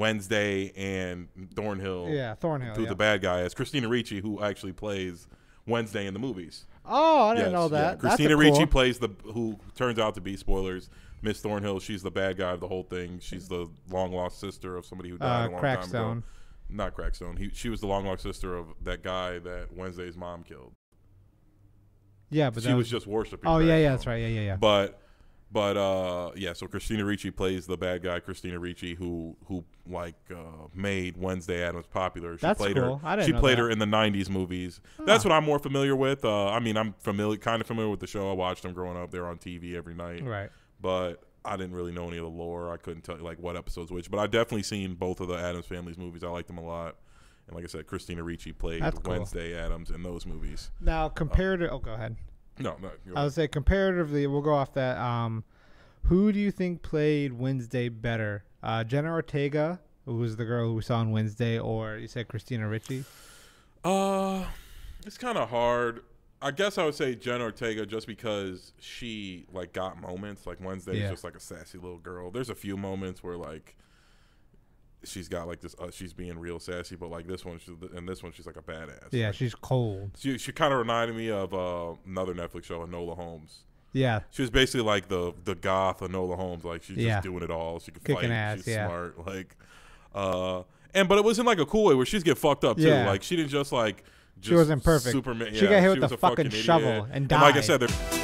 Wednesday and Thornhill. Yeah, Thornhill. Who's the bad guy is Christina Ricci, who actually plays Wednesday in the movies. Oh, I didn't know that. Yeah. Christina Ricci plays who turns out to be, spoilers, Miss Thornhill. She's the bad guy of the whole thing. She's the long lost sister of somebody who died a long time ago. Not Crackstone. She was the long lost sister of that guy that Wednesday's mom killed. Yeah, but she was just worshiping. Oh, yeah, that's right. Yeah. But so Christina Ricci plays the bad guy, Christina Ricci, who made Wednesday Addams popular. She played her in the 90s movies. Huh. That's what I'm more familiar with. I'm kind of familiar with the show. I watched them growing up. They're on TV every night. Right. But I didn't really know any of the lore. I couldn't tell you what episode's which. But I've definitely seen both of the Addams Family's movies. I like them a lot. And like I said, Christina Ricci played Wednesday Addams in those movies. Now, comparatively, go ahead. No. I would say comparatively, we'll go off that. Who do you think played Wednesday better? Jenna Ortega, who was the girl who we saw on Wednesday, or you said Christina Ricci? It's kind of hard. I guess I would say Jenna Ortega just because she got moments. Like Wednesday is just a sassy little girl. There's a few moments where she's got this. She's being real sassy, but this one she's a badass. Yeah, she's cold. She kind of reminded me of another Netflix show, Enola Holmes. Yeah, she was basically the goth Enola Holmes. She's just doing it all. She can fight. Ass, she's smart. But it was in a cool way where she's get fucked up too. Yeah. She didn't just. She wasn't perfect. Superman. She got hit with a fucking shovel and died. And like I said,